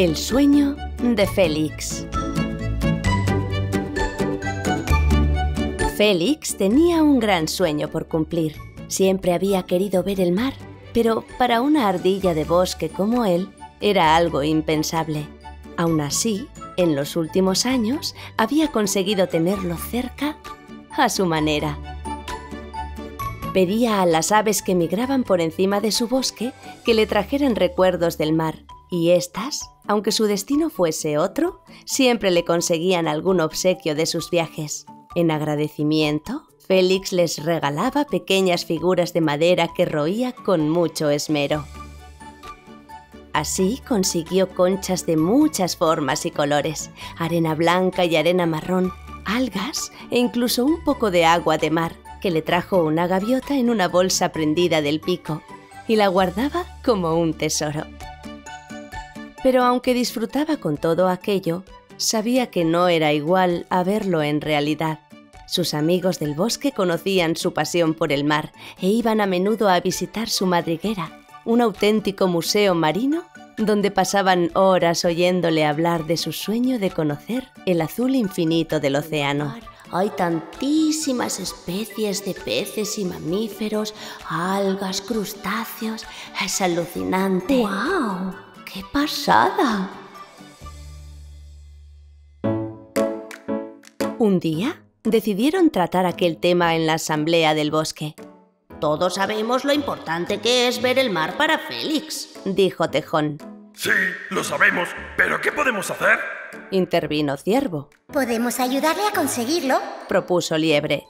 El sueño de Félix. Félix tenía un gran sueño por cumplir. Siempre había querido ver el mar, pero para una ardilla de bosque como él era algo impensable. Aún así, en los últimos años había conseguido tenerlo cerca a su manera. Pedía a las aves que migraban por encima de su bosque que le trajeran recuerdos del mar, y éstas, aunque su destino fuese otro, siempre le conseguían algún obsequio de sus viajes. En agradecimiento, Félix les regalaba pequeñas figuras de madera que roía con mucho esmero. Así consiguió conchas de muchas formas y colores, arena blanca y arena marrón, algas e incluso un poco de agua de mar, que le trajo una gaviota en una bolsa prendida del pico y la guardaba como un tesoro. Pero aunque disfrutaba con todo aquello, sabía que no era igual a verlo en realidad. Sus amigos del bosque conocían su pasión por el mar e iban a menudo a visitar su madriguera, un auténtico museo marino donde pasaban horas oyéndole hablar de su sueño de conocer el azul infinito del océano. Hay tantísimas especies de peces y mamíferos, algas, crustáceos. Es alucinante. ¡Guau! ¡Qué pasada! Un día decidieron tratar aquel tema en la asamblea del bosque. Todos sabemos lo importante que es ver el mar para Félix, dijo Tejón. Sí, lo sabemos, pero ¿qué podemos hacer?, intervino Ciervo. Podemos ayudarle a conseguirlo, propuso Liebre.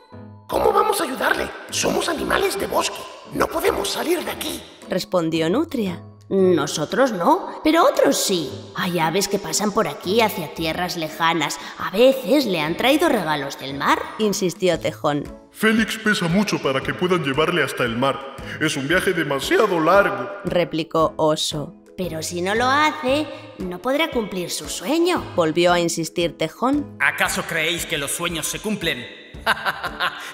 ¿Cómo vamos a ayudarle? Somos animales de bosque, no podemos salir de aquí, respondió Nutria. Nosotros no, pero otros sí. Hay aves que pasan por aquí hacia tierras lejanas. A veces le han traído regalos del mar, insistió Tejón. Félix pesa mucho para que puedan llevarle hasta el mar. Es un viaje demasiado largo, replicó Oso. Pero si no lo hace, no podrá cumplir su sueño, volvió a insistir Tejón. ¿Acaso creéis que los sueños se cumplen?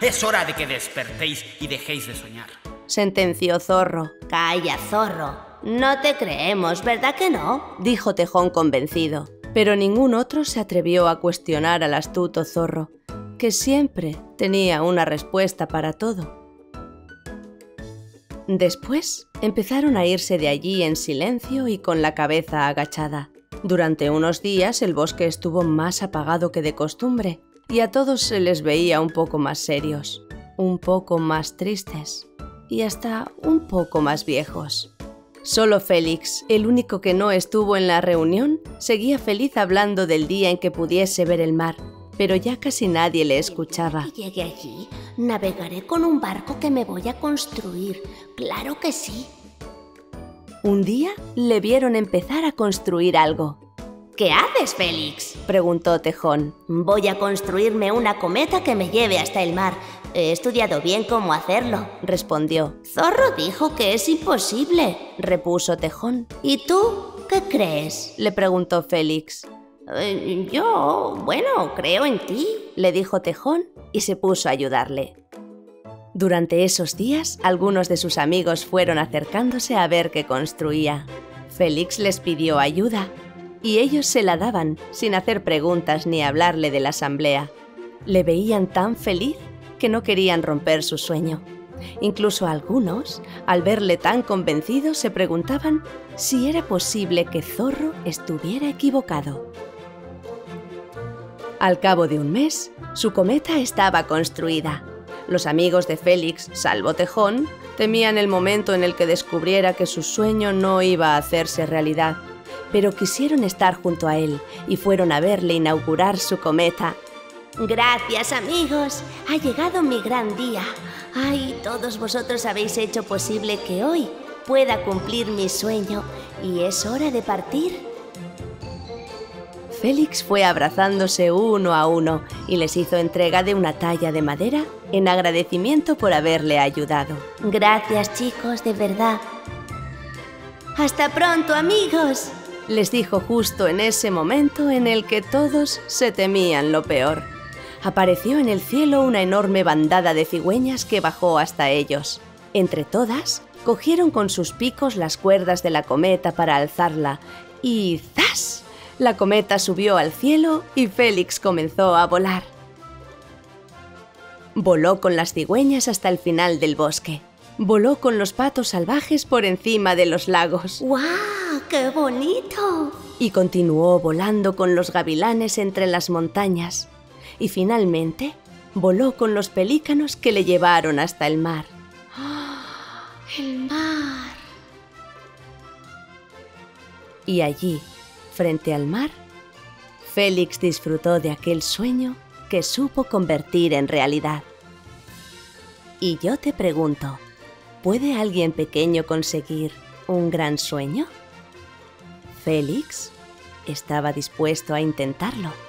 Es hora de que despertéis y dejéis de soñar, sentenció Zorro. Calla, Zorro. No te creemos, ¿verdad que no?, dijo Tejón convencido. Pero ningún otro se atrevió a cuestionar al astuto Zorro, que siempre tenía una respuesta para todo. Después empezaron a irse de allí en silencio y con la cabeza agachada. Durante unos días el bosque estuvo más apagado que de costumbre y a todos se les veía un poco más serios, un poco más tristes y hasta un poco más viejos. Solo Félix, el único que no estuvo en la reunión, seguía feliz hablando del día en que pudiese ver el mar. Pero ya casi nadie le escuchaba. Si llegué allí, navegaré con un barco que me voy a construir. ¡Claro que sí! Un día le vieron empezar a construir algo. ¿Qué haces, Félix?, preguntó Tejón. Voy a construirme una cometa que me lleve hasta el mar. He estudiado bien cómo hacerlo, respondió. Zorro dijo que es imposible, repuso Tejón. ¿Y tú qué crees?, le preguntó Félix. Yo, bueno, creo en ti, le dijo Tejón y se puso a ayudarle. Durante esos días, algunos de sus amigos fueron acercándose a ver qué construía. Félix les pidió ayuda y ellos se la daban sin hacer preguntas ni hablarle de la asamblea. Le veían tan feliz que no querían romper su sueño. Incluso algunos, al verle tan convencido, se preguntaban si era posible que Zorro estuviera equivocado. Al cabo de un mes, su cometa estaba construida. Los amigos de Félix, salvo Tejón, temían el momento en el que descubriera que su sueño no iba a hacerse realidad, pero quisieron estar junto a él y fueron a verle inaugurar su cometa. Gracias, amigos. Ha llegado mi gran día. Ay, todos vosotros habéis hecho posible que hoy pueda cumplir mi sueño y es hora de partir. Félix fue abrazándose uno a uno y les hizo entrega de una talla de madera en agradecimiento por haberle ayudado. Gracias, chicos, de verdad. ¡Hasta pronto, amigos!, les dijo justo en ese momento en el que todos se temían lo peor. Apareció en el cielo una enorme bandada de cigüeñas que bajó hasta ellos. Entre todas, cogieron con sus picos las cuerdas de la cometa para alzarla y ¡zas! La cometa subió al cielo y Félix comenzó a volar. Voló con las cigüeñas hasta el final del bosque. Voló con los patos salvajes por encima de los lagos. ¡Guau! ¡Qué bonito! Y continuó volando con los gavilanes entre las montañas. Y finalmente, voló con los pelícanos que le llevaron hasta el mar. ¡Ah! ¡El mar! Y allí, frente al mar, Félix disfrutó de aquel sueño que supo convertir en realidad. Y yo te pregunto, ¿puede alguien pequeño conseguir un gran sueño? Félix estaba dispuesto a intentarlo.